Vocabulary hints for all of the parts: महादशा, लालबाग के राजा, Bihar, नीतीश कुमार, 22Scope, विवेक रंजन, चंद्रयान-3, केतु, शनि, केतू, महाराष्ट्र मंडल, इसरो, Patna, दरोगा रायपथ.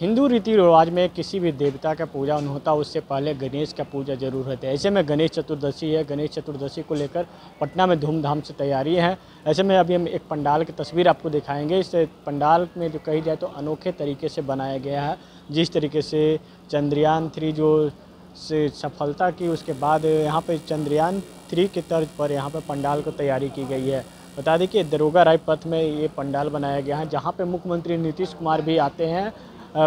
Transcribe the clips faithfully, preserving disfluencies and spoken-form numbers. हिंदू रीति रिवाज में किसी भी देवता का पूजा होता है उससे पहले गणेश का पूजा जरूर होता है। ऐसे में गणेश चतुर्दशी है। गणेश चतुर्दशी को लेकर पटना में धूमधाम से तैयारी है। ऐसे में अभी हम एक पंडाल की तस्वीर आपको दिखाएंगे। इस पंडाल में जो कही जाए तो अनोखे तरीके से बनाया गया है। जिस तरीके से चंद्रयान थ्री जो से सफलता की उसके बाद यहाँ पर चंद्रयान थ्री के तर्ज पर यहाँ पर पंडाल को तैयारी की गई है। बता दें कि दरोगा रायपथ में ये पंडाल बनाया गया है, जहाँ पर मुख्यमंत्री नीतीश कुमार भी आते हैं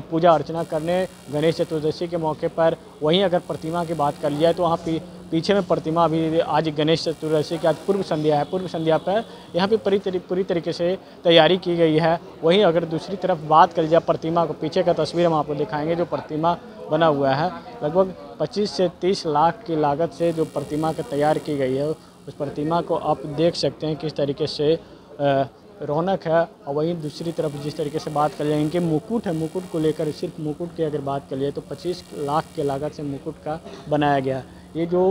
पूजा अर्चना करने गणेश चतुर्दशी के मौके पर। वहीं अगर प्रतिमा की बात कर लिया जाए तो वहाँ पी, पीछे में प्रतिमा भी आज गणेश चतुर्दशी के आज पूर्व संध्या है, पूर्व संध्या पर यहाँ पे पूरी तरी, पूरी तरीके से तैयारी की गई है। वहीं अगर दूसरी तरफ बात कर जाए प्रतिमा को, पीछे का तस्वीर हम आपको दिखाएंगे जो प्रतिमा बना हुआ है। लगभग पच्चीस से तीस लाख की लागत से जो प्रतिमा का तैयार की गई है, उस प्रतिमा को आप देख सकते हैं किस तरीके से आ, रौनक है। और वहीं दूसरी तरफ जिस तरीके से बात कर लें इनके मुकुट है, मुकुट को लेकर सिर्फ मुकुट की अगर बात कर लिए तो पच्चीस लाख के लागत से मुकुट का बनाया गया है। ये जो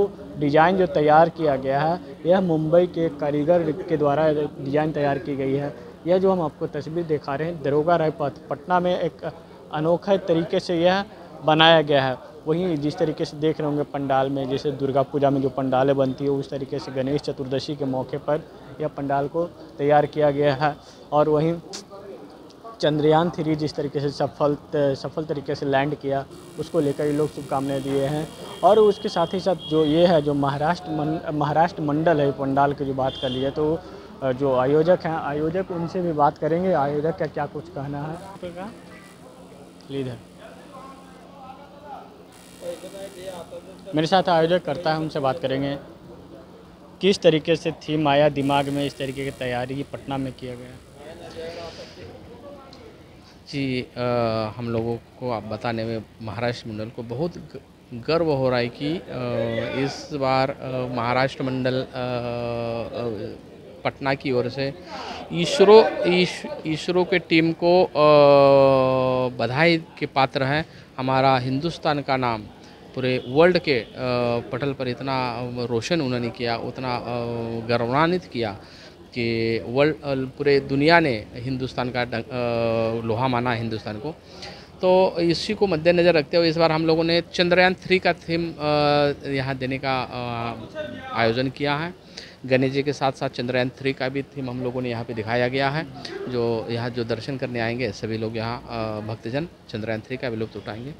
डिज़ाइन जो तैयार किया गया है यह मुंबई के कारीगर के द्वारा डिज़ाइन तैयार की गई है। यह जो हम आपको तस्वीर दिखा रहे हैं दरोगा रायपथ पटना में एक अनोखे तरीके से यह बनाया गया है। वहीं जिस तरीके से देख रहे होंगे पंडाल में, जैसे दुर्गा पूजा में जो पंडालें बनती है, उस तरीके से गणेश चतुर्दशी के मौके पर यह पंडाल को तैयार किया गया है। और वहीं चंद्रयान थ्री जिस तरीके से सफल सफल तरीके से लैंड किया उसको लेकर ये लोग शुभकामनाएं दिए हैं। और उसके साथ ही साथ जो ये है जो महाराष्ट्र मन, महाराष्ट्र मंडल है पंडाल की जो बात कर ली है तो जो आयोजक हैं, आयोजक उनसे भी बात करेंगे आयोजक का क्या कुछ कहना है। लीडर मेरे साथ आयोजक करता है, उनसे बात करेंगे किस तरीके से थीम आया दिमाग में, इस तरीके की तैयारी पटना में किया गया। जी आ, हम लोगों को आप बताने में महाराष्ट्र मंडल को बहुत गर्व हो रहा है कि आ, इस बार महाराष्ट्र मंडल पटना की ओर से इसरो इस, इसरो के टीम को आ, बधाई के पात्र हैं। हमारा हिंदुस्तान का नाम पूरे वर्ल्ड के पटल पर इतना रोशन उन्होंने किया, उतना गौरवान्वित किया कि वर्ल्ड पूरे दुनिया ने हिंदुस्तान का लोहा माना, हिंदुस्तान को। तो इसी को मद्देनज़र रखते हुए इस बार हम लोगों ने चंद्रयान थ्री का थीम यहाँ देने का आयोजन किया है। गणेश जी के साथ साथ चंद्रयान थ्री का भी थीम हम लोगों ने यहाँ पे दिखाया गया है। जो यहाँ जो दर्शन करने आएंगे सभी लोग यहाँ भक्तजन चंद्रयान थ्री का भी लुत्फ उठाएंगे।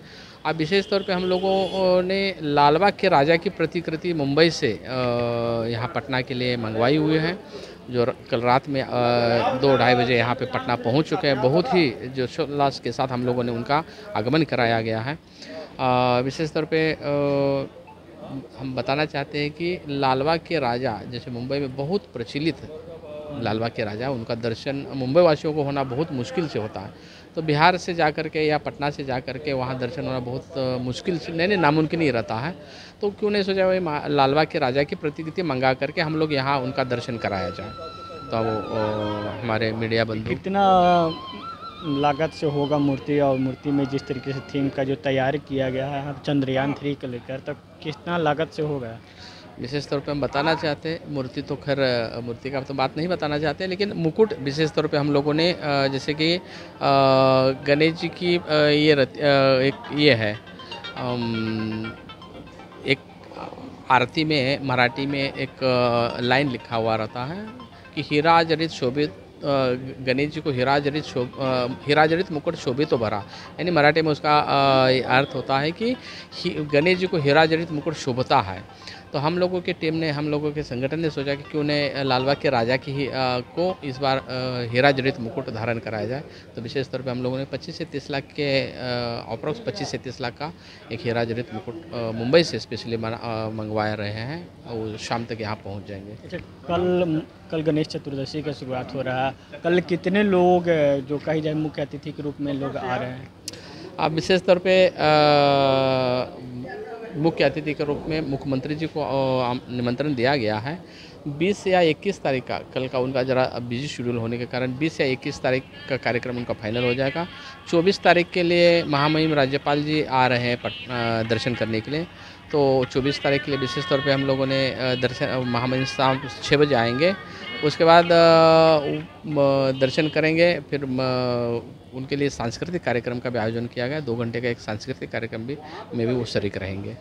अब विशेष तौर पे हम लोगों ने लालबाग के राजा की प्रतिकृति मुंबई से यहाँ पटना के लिए मंगवाई हुई है, जो कल रात में दो ढाई बजे यहाँ पे पटना पहुँच चुके हैं। बहुत ही जो जोशोल्लास के साथ हम लोगों ने उनका आगमन कराया गया है। विशेष तौर पे हम बताना चाहते हैं कि लालबाग के राजा जैसे मुंबई में बहुत प्रचलित है, लालबाग के राजा उनका दर्शन मुंबई वासियों को होना बहुत मुश्किल से होता है। तो बिहार से जा कर के या पटना से जा कर के वहाँ दर्शन होना बहुत मुश्किल से नहीं नहीं नामुमकिन ही रहता है। तो क्यों नहीं सोचा भाई लालबाग के राजा की प्रतिकृति मंगा करके हम लोग यहाँ उनका दर्शन कराया जाए। तो वो हमारे मीडिया बंधु कितना लागत से होगा मूर्ति, और मूर्ति में जिस तरीके से थीम का जो तैयार किया गया है चंद्रयान थ्री को लेकर, तो कितना लागत से होगा विशेष तौर पे हम बताना चाहते हैं। मूर्ति तो खैर मूर्ति का तो बात नहीं बताना चाहते, लेकिन मुकुट विशेष तौर पे हम लोगों ने जैसे कि गणेश जी की ये रत, एक ये है एक आरती में मराठी में एक लाइन लिखा हुआ रहता है कि हीरा जड़ित शोभित, गणेश जी को हीरा जड़ित शोभ हीरा जड़ित मुकुट शोभित तो भरा, यानी मराठी में उसका अर्थ होता है कि गणेश जी को हीरा जड़ित मुकुट शोभता है। तो हम लोगों की टीम ने, हम लोगों के संगठन ने सोचा कि क्यों ने लालबाग के राजा की ही आ, को इस बार आ, हीरा जड़ित मुकुट धारण कराया जाए। तो विशेष तौर पे हम लोगों ने पच्चीस से तीस लाख के अप्रॉक्स पच्चीस से तीस लाख का एक हीरा जड़ित मुकुट मुंबई से स्पेशली मंगवाए रहे हैं और शाम तक यहाँ पहुँच जाएंगे। कल कल गणेश चतुर्दशी का शुरुआत हो रहा है, कल कितने लोग जो कही जाए मुख्य अतिथि के रूप में लोग आ रहे हैं? आप विशेष तौर पर मुख्य अतिथि के रूप में मुख्यमंत्री जी को निमंत्रण दिया गया है। बीस या इक्कीस तारीख का, कल का उनका ज़रा बिजी शेड्यूल होने के कारण बीस या इक्कीस तारीख का कार्यक्रम उनका फाइनल हो जाएगा। चौबीस तारीख के लिए महामहिम राज्यपाल जी आ रहे हैं पटना दर्शन करने के लिए। तो चौबीस तारीख के लिए विशेष तौर पे हम लोगों ने दर्शन महामहिम शाम छः बजे आएंगे उसके बाद दर्शन करेंगे, फिर उनके लिए सांस्कृतिक कार्यक्रम का भी आयोजन किया गया। दो घंटे का एक सांस्कृतिक कार्यक्रम भी में भी वो शरीक रहेंगे।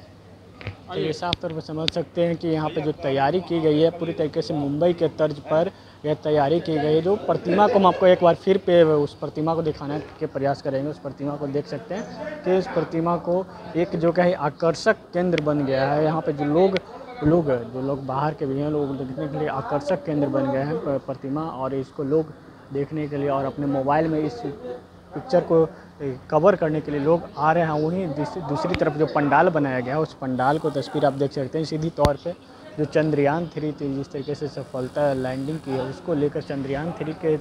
और ये साफ तौर पर समझ सकते हैं कि यहाँ पे जो तैयारी की गई है पूरी तरीके से मुंबई के तर्ज पर यह तैयारी की गई है। जो प्रतिमा को हम आपको एक बार फिर पे उस प्रतिमा को दिखाने के प्रयास करेंगे। उस प्रतिमा को देख सकते हैं कि उस प्रतिमा को एक जो कहीं आकर्षक केंद्र बन गया है। यहाँ पर जो लोग लोग जो लोग बाहर के भी हैं लोग देखने के लिए आकर्षक केंद्र बन गए हैं प्रतिमा, और इसको लोग देखने के लिए और अपने मोबाइल में इस पिक्चर को कवर करने के लिए लोग आ रहे हैं। वहीं दूसरी तरफ जो पंडाल बनाया गया है उस पंडाल को तस्वीर आप देख सकते हैं। सीधी तौर पे जो चंद्रयान थ्री थी जिस तरीके से सफलता लैंडिंग की है उसको लेकर चंद्रयान थ्री के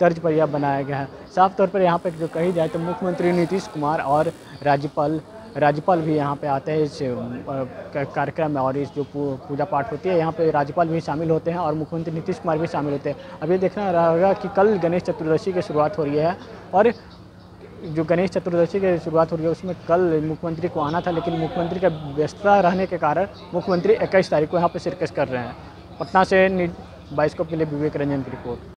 तर्ज पर यह बनाया गया है। साफ तौर पर यहाँ पर जो कही जाए तो मुख्यमंत्री नीतीश कुमार और राज्यपाल राज्यपाल भी यहाँ पे आते हैं इस कार्यक्रम में, और इस जो पूजा पाठ होती है यहाँ पे राज्यपाल भी शामिल होते हैं और मुख्यमंत्री नीतीश कुमार भी शामिल होते हैं। अब ये देखना रहेगा कि कल गणेश चतुर्दशी की शुरुआत हो रही है, और जो गणेश चतुर्दशी की शुरुआत हो रही है उसमें कल मुख्यमंत्री को आना था, लेकिन मुख्यमंत्री का व्यस्तता रहने के कारण मुख्यमंत्री इक्कीस तारीख को यहाँ पर शिरकत कर रहे हैं। पटना से बाइस्कोप के लिए विवेक रंजन की रिपोर्ट।